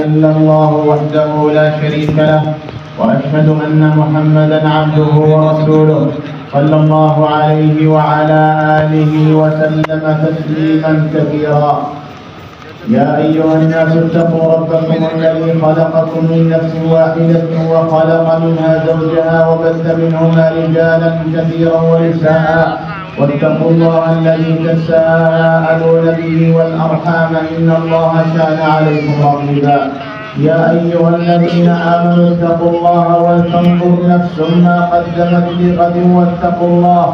إلا الله وحده لا شريك له وأشهد أن محمدا عبده ورسوله صلى الله عليه وعلى آله وسلم تسليما كثيرا. يا أيها الناس اتقوا ربكم الذي خلقكم من نفس واحدة وخلق منها زوجها وبث منهما رجالا كثيرا ونساء، واتقوا الله الذي تساءلون به والأرحام إن الله كان عليكم رقيبا. يا أيها الذين آمنوا اتقوا الله ولتنظر نفس ما قدمت لغد واتقوا الله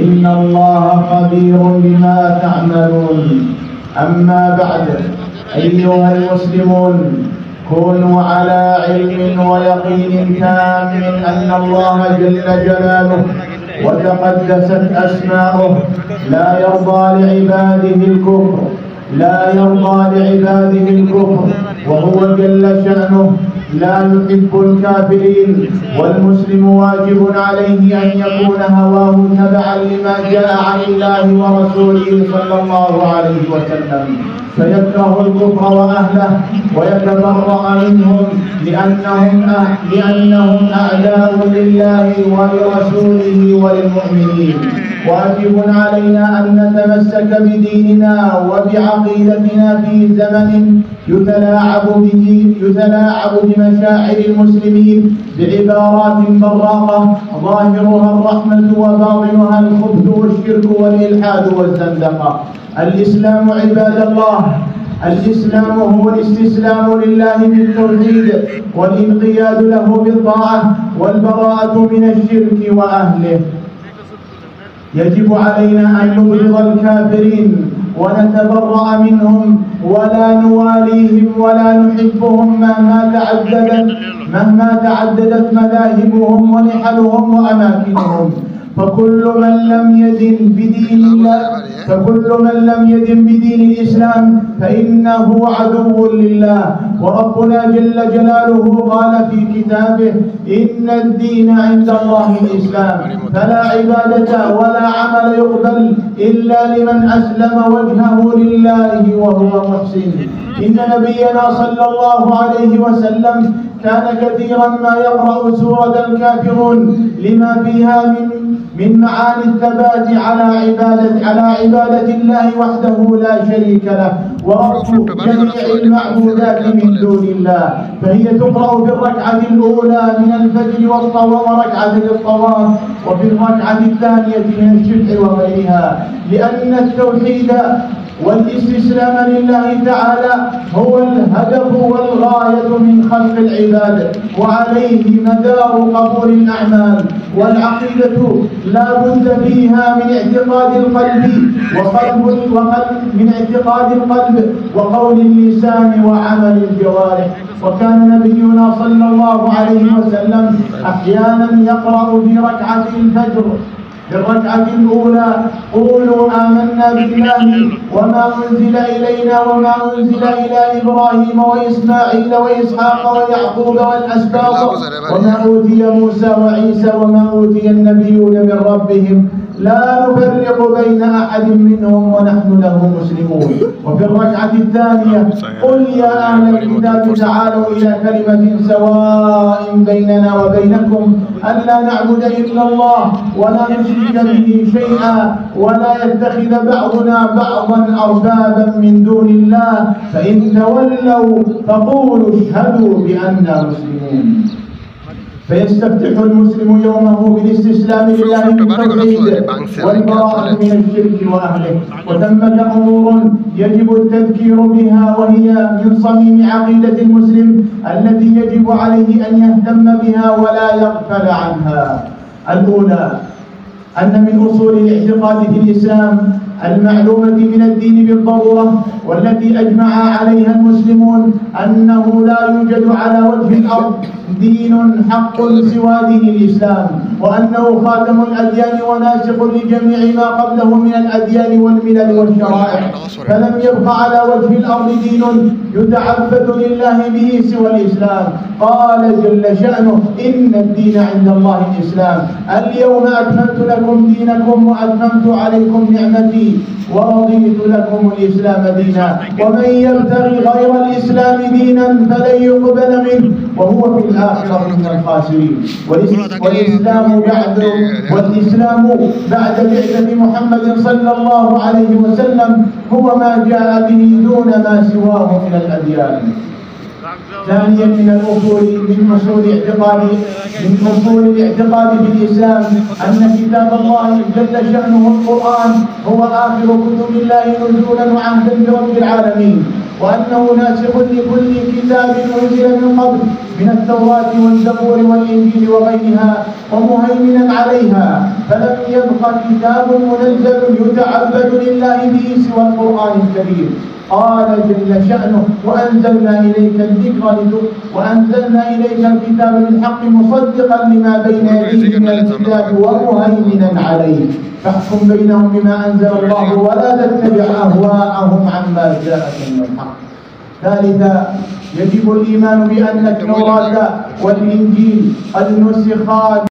إن الله خبير بما تعملون. أما بعد، أيها المسلمون، كونوا على علم ويقين تام أن الله جل جلاله وتقدست أسماؤه لا يرضى لعباده الكفر وهو جل شأنه لا يحب الكافرين، والمسلم واجب عليه أن يكون هواه تبعا لما جاء عن الله ورسوله صلى الله عليه وسلم، فيكره الكفر وأهله ويتبرأ منهم لأنهم أعداء لله ولرسوله وللمؤمنين. واجب علينا أن نتمسك بديننا وبعقيدتنا في زمن يتلاعب بمشاعر المسلمين بعبارات براقة ظاهرها الرحمة وباطنها الخبث والشرك والإلحاد والزندقة. الإسلام عباد الله، الإسلام هو الاستسلام لله بالتوحيد والانقياد له بالطاعة والبراءة من الشرك وأهله. يجب علينا أن نبغض الكافرين ونتبرأ منهم ولا نواليهم ولا نحبهم مهما تعددت مذاهبهم ونحلهم وأماكنهم. فكل من لم يدن بدين الإسلام فإنه عدو لله. وربنا جل جلاله قال في كتابه: إن الدين عند الله الإسلام، فلا عبادة ولا عمل يقبل إلا لمن أسلم وجهه لله وهو محسن. إن نبينا صلى الله عليه وسلم كان كثيرا ما يقرأ سورة الكافرون لما فيها من معاني الثبات على عبادة الله وحده لا شريك له ورفض جميع المعبودات من دون الله، فهي تقرأ في الركعة الأولى من الفجر وركعة الطواف، وفي الركعة الثانية من الشفع وغيرها، لأن التوحيد والاستسلام لله تعالى هو الهدف والغاية من خلق العباد، وعليه مدار قبول الأعمال. والعقيدة لا بد فيها من اعتقاد القلب وقول اللسان وعمل الجوارح. وكان نبينا صلى الله عليه وسلم أحيانا يقرأ في ركعة الفجر في الركعة الأولى: قولوا آمنا بالله وما أنزل إلينا وما أنزل إلى إبراهيم وإسماعيل وإسحاق ويعقوب والأسباط وما أوتي موسى وعيسى وما أوتي النبيون من ربهم لا نفرق بين أحد منهم ونحن له مسلمون. وفي الركعة الثانية: قل يا أهل الكتاب تعالوا إلى كلمة سواء بيننا وبينكم ألا نعبد إلا الله ولا نشرك به شيئا ولا يتخذ بعضنا بعضا أربابا من دون الله، فإن تولوا فقولوا اشهدوا بأننا مسلمون. فيستفتح المسلم يومه بالاستسلام لله بالتوحيد والبراءة من الشرك وأهله. وثمة أمور يجب التذكير بها، وهي من صميم عقيدة المسلم التي يجب عليه أن يهتم بها ولا يغفل عنها. الأولى: أن من أصول الاعتقاد في الإسلام المعلومة من الدين بالضرورة والتي أجمع عليها المسلمون أنه لا يوجد على وجه الأرض دين حق سوى دين الإسلام، وأنه خاتم الأديان وناسخ لجميع ما قبله من الأديان والملل والشرائع، فلم يبق على وجه الأرض دين يتعبد لله به سوى الإسلام. قال جل شأنه: إن الدين عند الله الإسلام، اليوم أكملت لكم دينكم وأتممت عليكم نعمتي ديني ورضيت لكم الإسلام دينا، ومن يبتغي غير الإسلام دينا فلن يقبل منه وهو في الآخرة من الخاسرين. والإسلام بعد بعثة محمد صلى الله عليه وسلم هو ما جاء به دون ما سواه من الأديان. ثانيا من اصول الاعتقاد في الاسلام ان كتاب الله جل شانه القران هو اخر كتب الله نزولا وعهدا برب العالمين، وانه ناسخ لكل كتاب انزل من قبل من التوراه والزبور والانجيل وغيرها ومهيمنا عليها، فلم يبق كتاب منزل يتعبد لله به سوى القران الكريم. قال جل شأنه: وأنزلنا إليك الكتاب بالحق مصدقا لما بين يديه من الكتاب ومهيمنا عليه، فاحكم بينهم بما أنزل الله ولا تتبع أهواءهم عما جاءك من الحق. ثالثا يجب الإيمان بأن التوراة والإنجيل قد نسخا